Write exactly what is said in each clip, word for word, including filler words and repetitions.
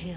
kill.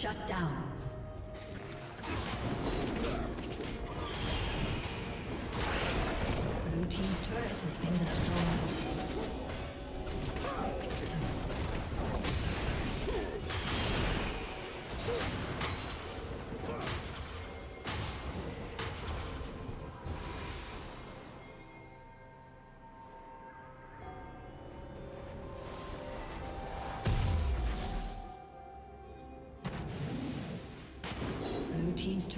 Shut down. Blue team's turret has been destroyed. Team's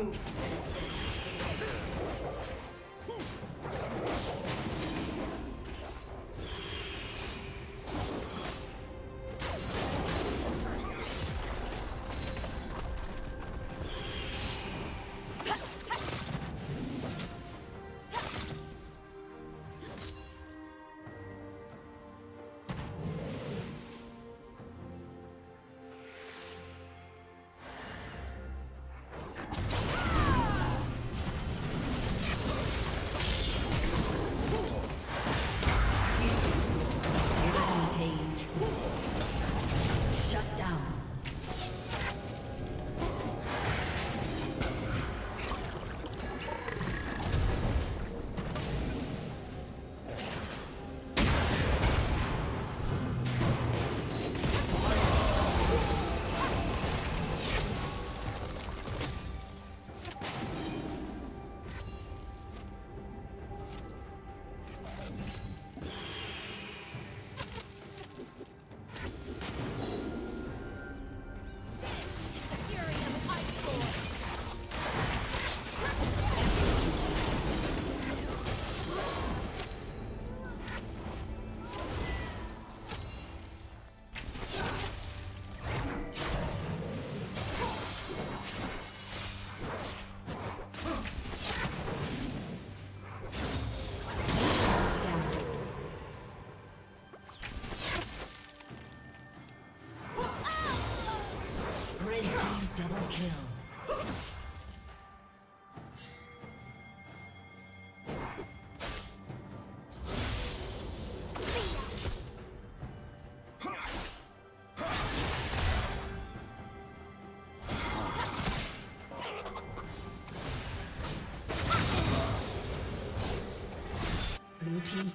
Oh. team's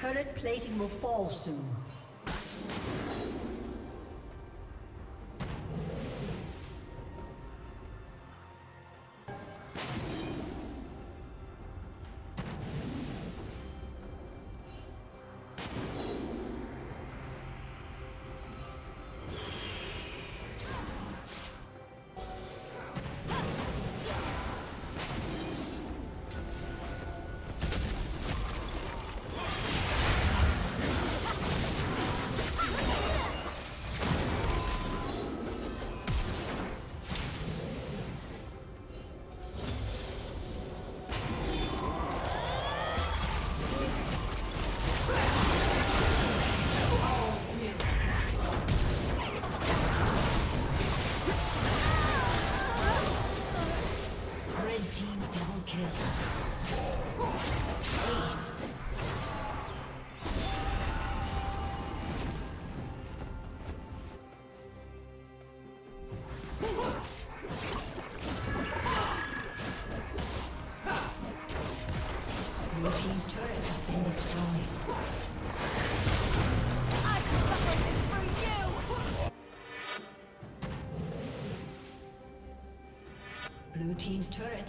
Turret plating will fall soon. Blue team's turret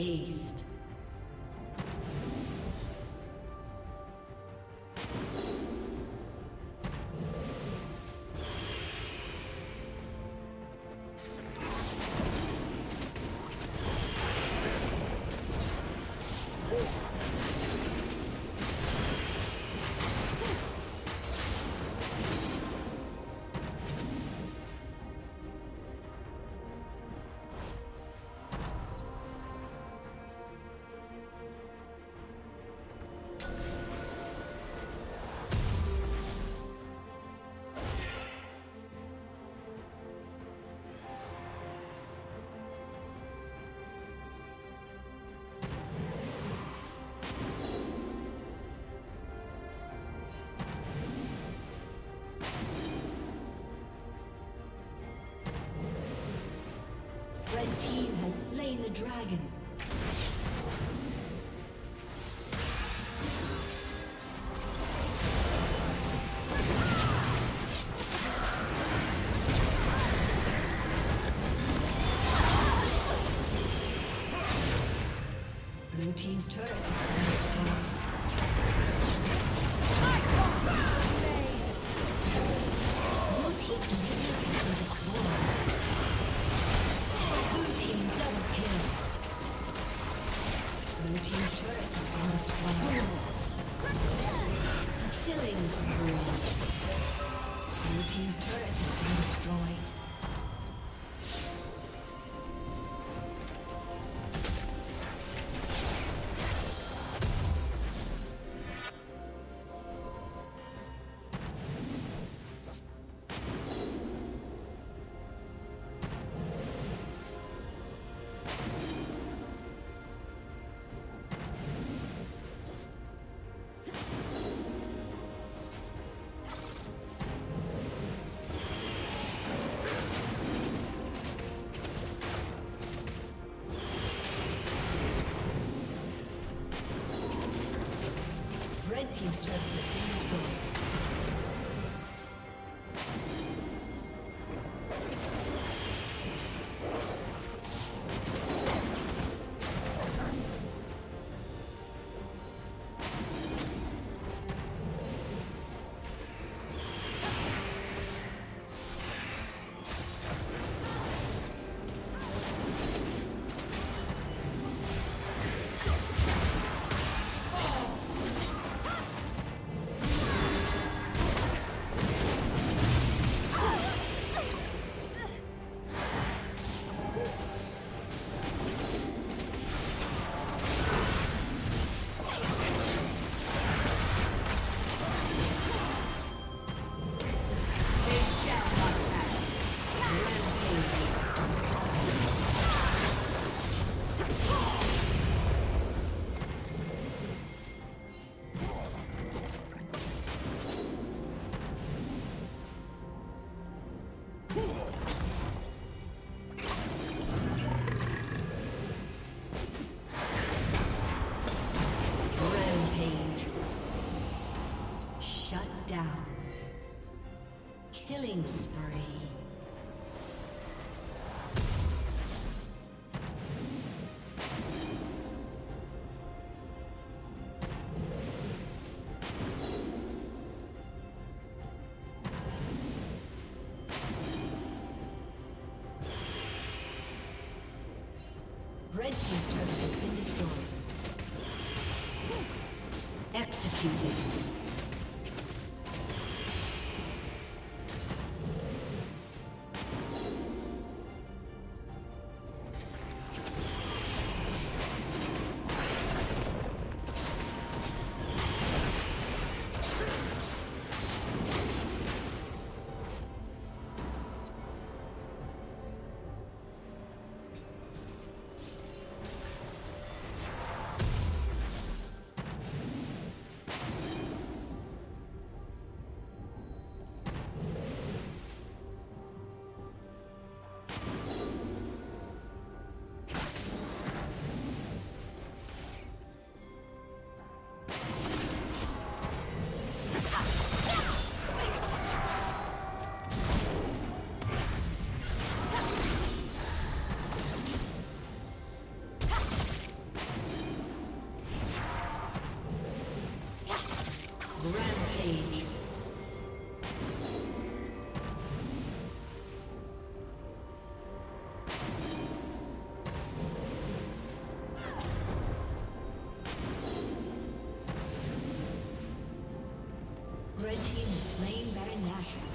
East. slain the dragon. Blue team's turret has been destroyed. Team's turret has been destroyed. Killing spree. Red team's turret has been destroyed. Executed. Red team is slain Baron Nashor.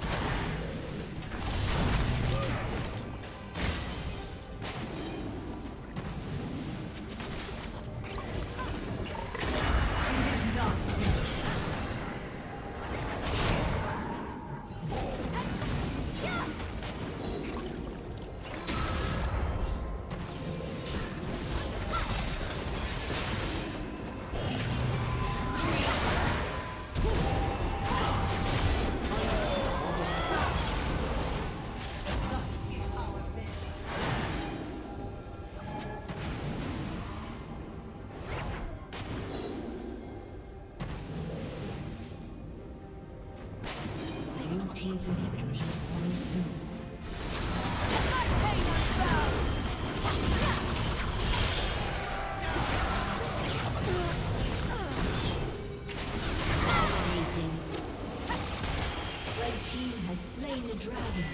team's inhibitors respawning soon. Red team has slain the dragon.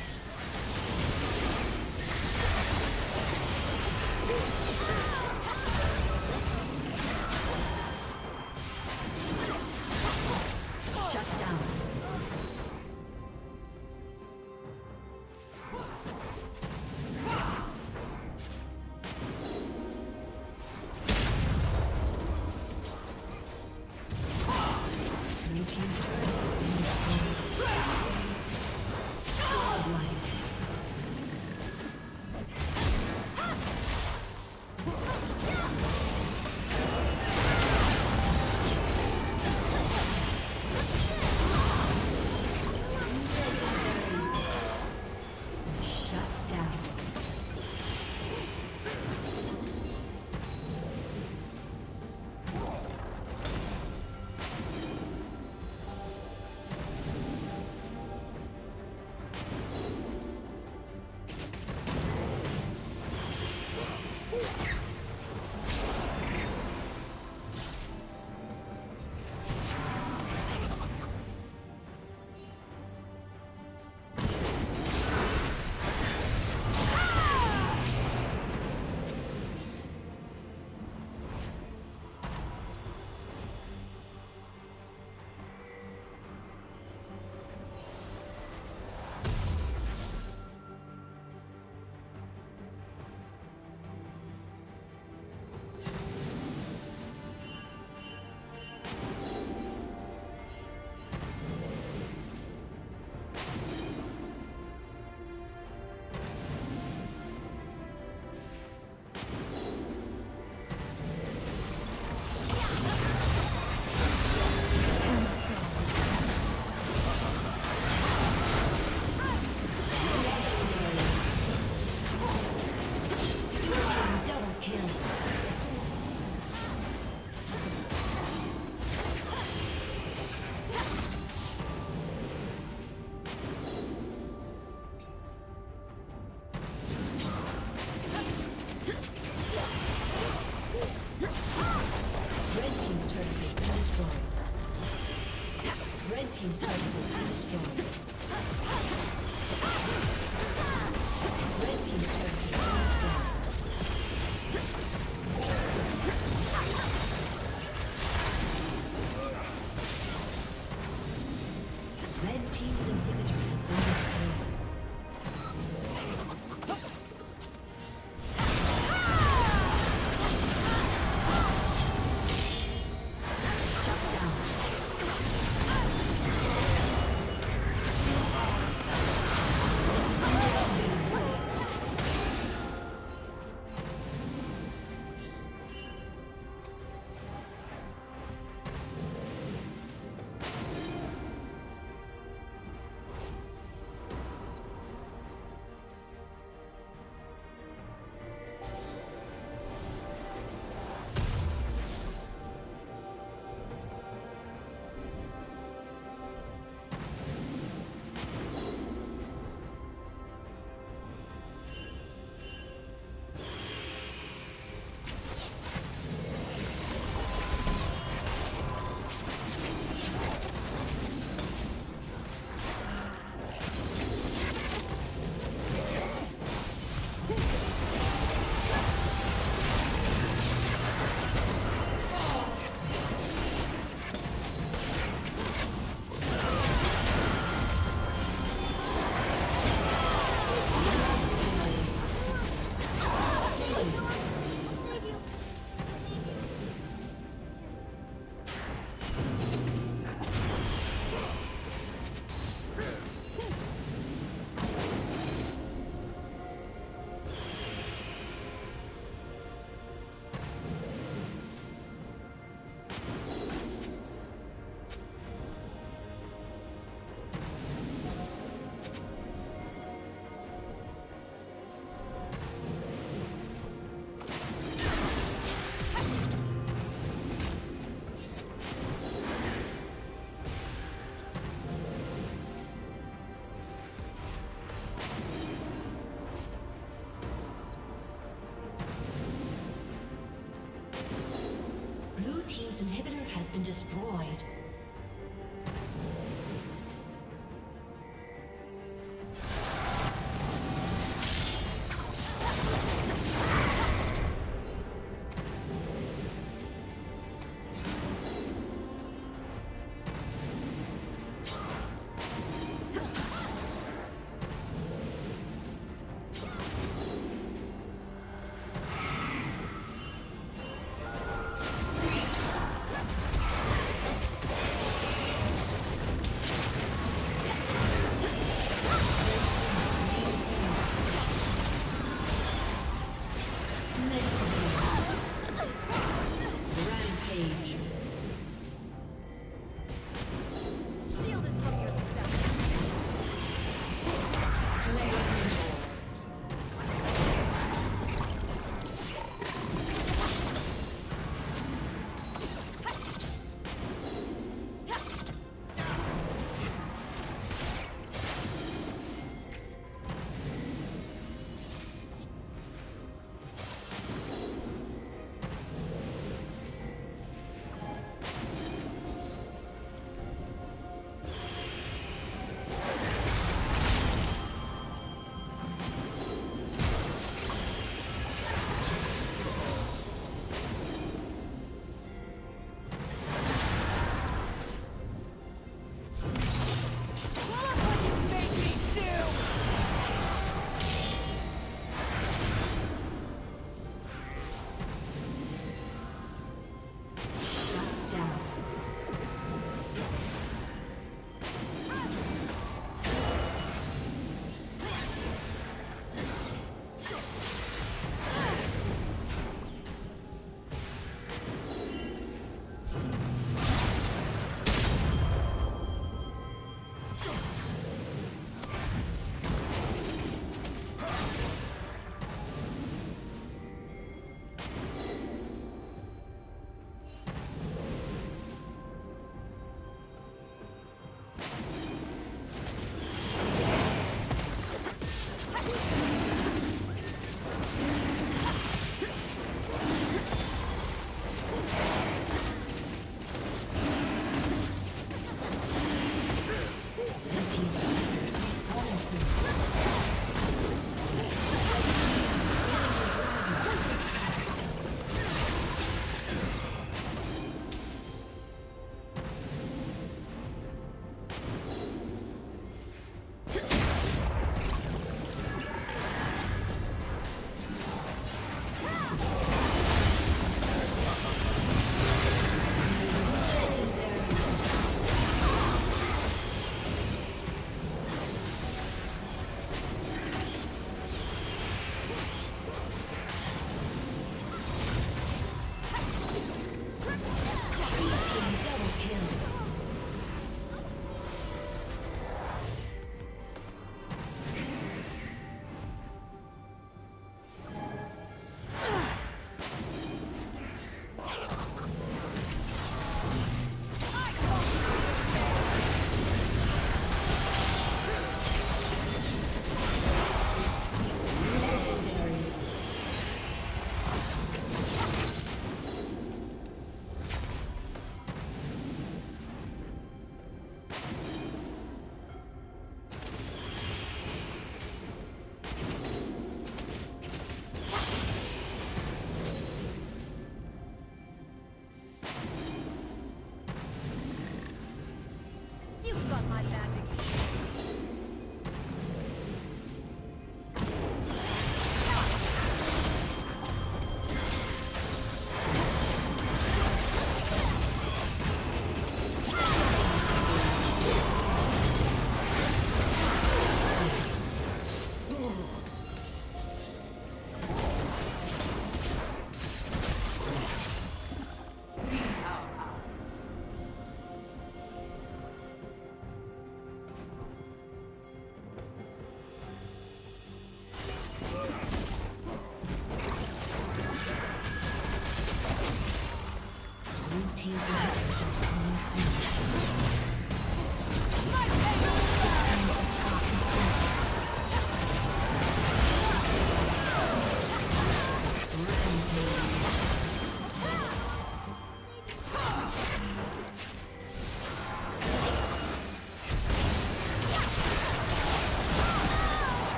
Team's inhibitor has been destroyed.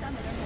Summoner